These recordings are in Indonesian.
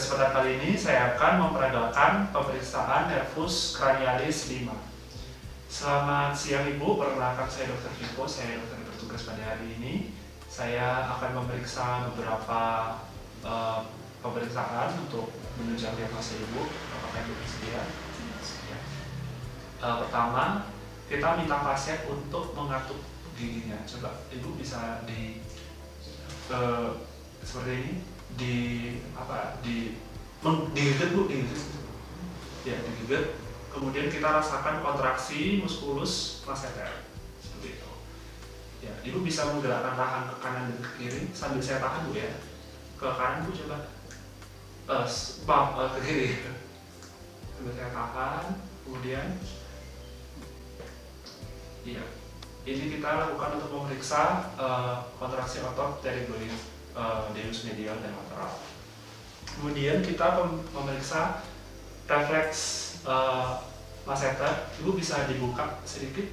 kesempatan kali ini saya akan memperagakan pemeriksaan nervus kranialis 5. Selamat siang Ibu, perkenalkan saya Dr. Kiko, saya dokter yang bertugas pada hari ini. Saya akan memeriksa beberapa pemeriksaan untuk menunjang diagnosa Ibu, apakah Ibu bersedia? Pertama, kita minta pasien untuk mengatup giginya. Coba Ibu bisa di seperti ini, digigit Bu, ya digigit, kemudian kita rasakan kontraksi musculus masseter seperti itu. Ya, Ibu bisa menggerakkan tangan ke kanan dan ke kiri sambil saya tahan Bu ya. Ke kanan Bu coba, ke kiri sambil saya tahan, kemudian ya. Ini kita lakukan untuk memeriksa kontraksi otot dari devus medial dan lateral. Kemudian kita memeriksa refleks masseter. Ibu bisa dibuka sedikit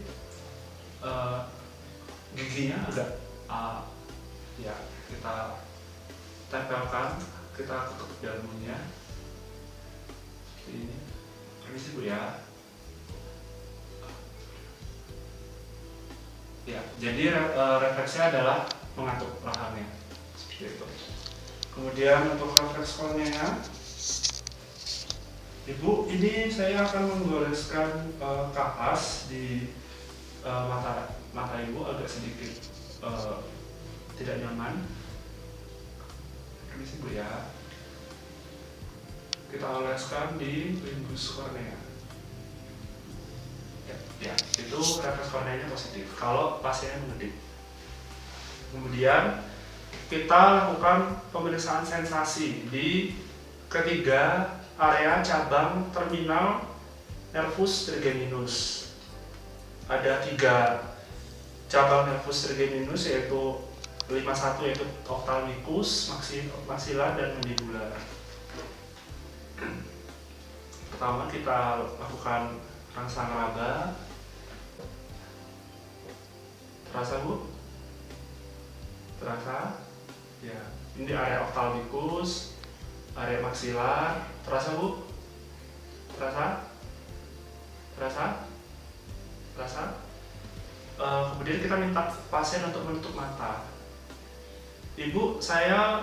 giginya agak, ya kita tempelkan, kita ketuk dalamnya. Ini, permisi Bu ya. Ya, jadi refleksnya adalah mengatuk rahangnya seperti itu. Kemudian untuk refleks kornea, Ibu, ini saya akan menggoreskan kapas di mata Ibu agak sedikit tidak nyaman. Permisi Bu ya. Kita oleskan di limbus kornea. Ya, itu refleks korneanya positif kalau pasiennya mengedip. Kemudian kita lakukan pemeriksaan sensasi di ketiga area cabang terminal nervus trigeminus. Ada 3 cabang nervus trigeminus, yaitu 51 yaitu ophthalmicus, maxilla dan mandibular. Pertama kita lakukan rangsang raba. Terasa Bu? Terasa? Ya, ini di area ophthalmicus, area maxilar. Terasa Bu? Terasa? Terasa? Terasa? Kemudian kita minta pasien untuk menutup mata. Ibu, saya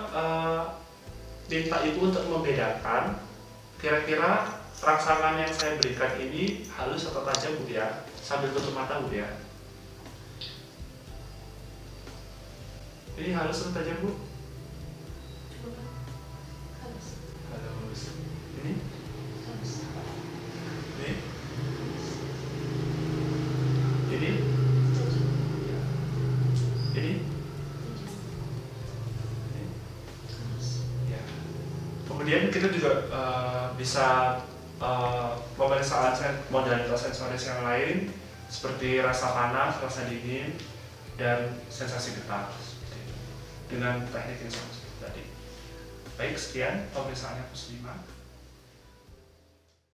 minta Ibu untuk membedakan kira-kira rangsangan yang saya berikan ini halus atau tajam Bu ya, sambil tutup mata Bu ya. Ini halus atau tajam Bu? Halus. Halus. Ini? Halus. Ini? Halus. Ini? Halus. Ini? Halus. Ya. Kemudian kita juga bisa memeriksa modalitas sensoris yang lain seperti rasa panas, rasa dingin, dan sensasi getar dengan teknik yang sama seperti tadi. Baik, sekian pemeriksaan yang ke-5.